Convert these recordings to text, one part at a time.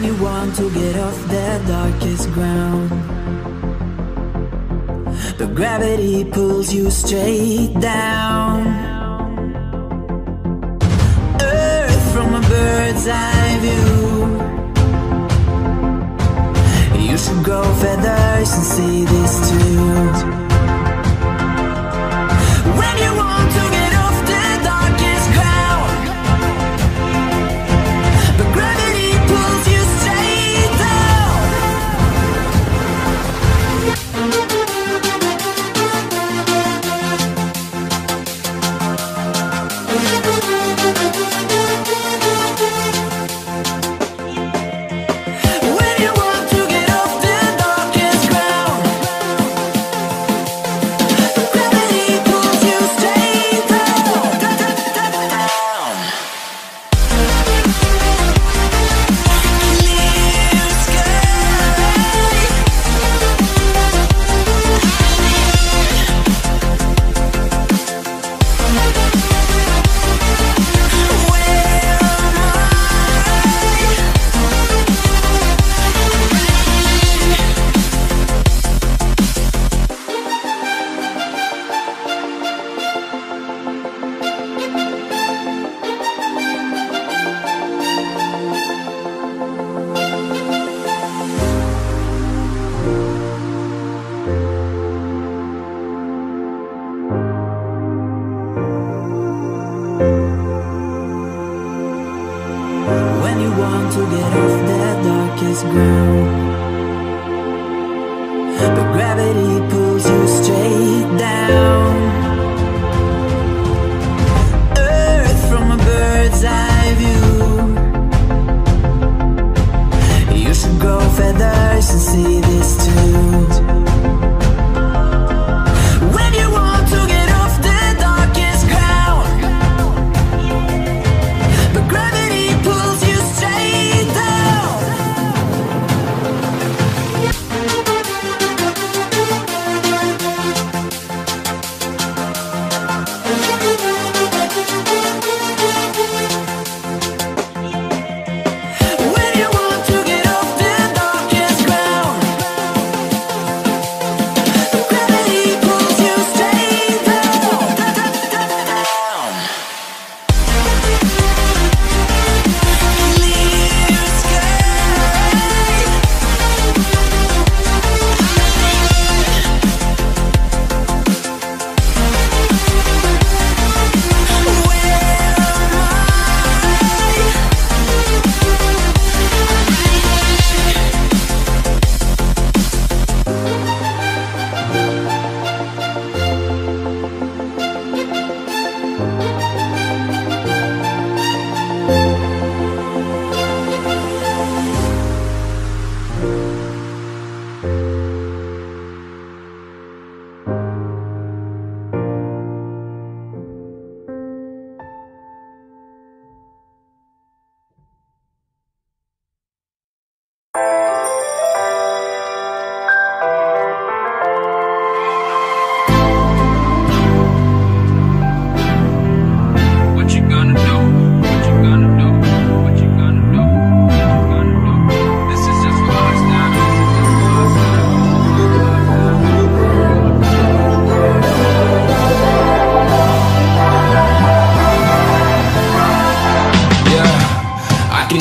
when you want to get off the darkest ground. But gravity pulls you straight down. Earth from a bird's eye view. You should grow feathers and see this too. Want to get off the darkest ground, but gravity pulls you straight down. Earth from a bird's eye view. You should grow feathers and see this too.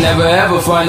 Never ever find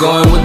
Going with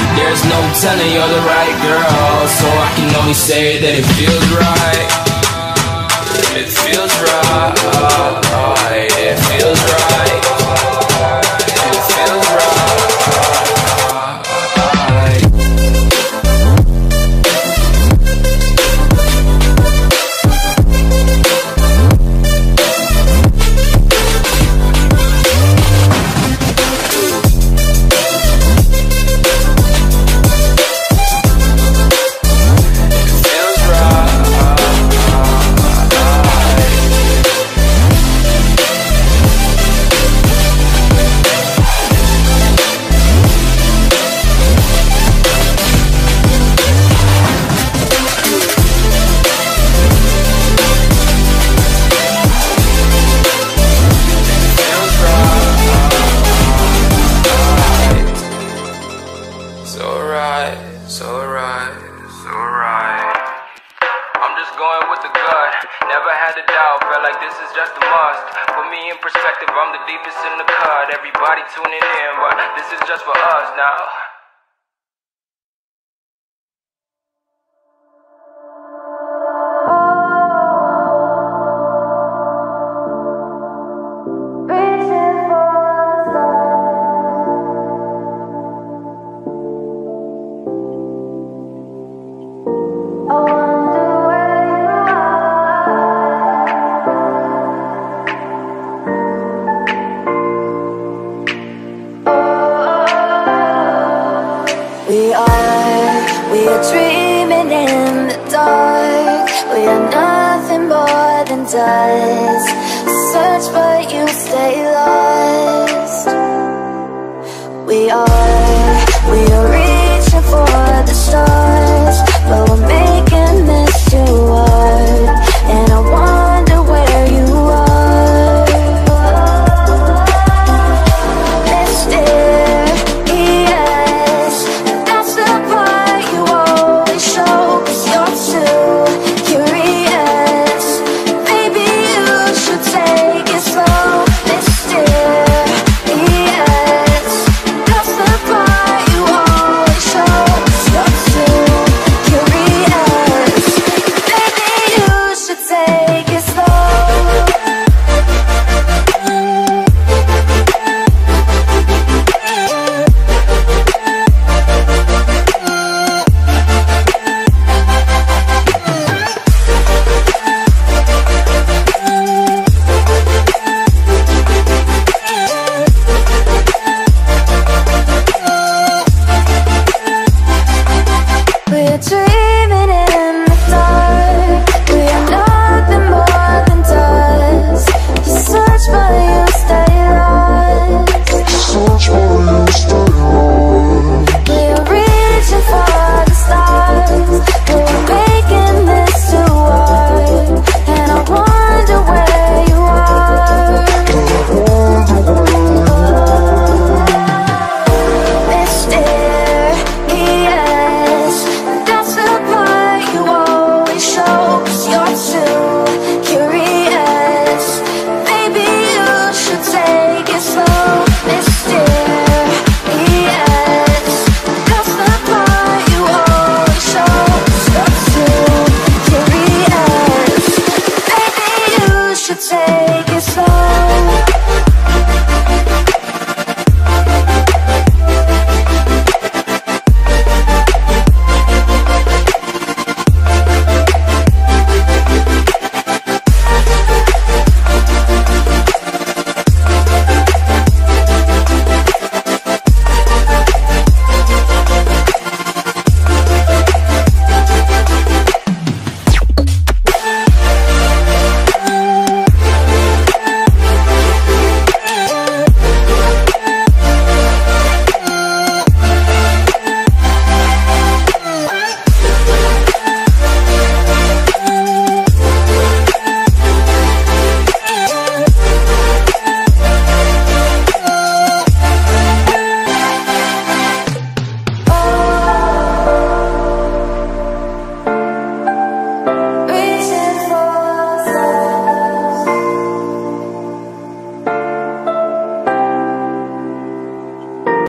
There's no telling you're the right girl, so I can only say that it feels right. It feels right, it feels right, it feels right. Dreaming in the dark, we are nothing more than dust.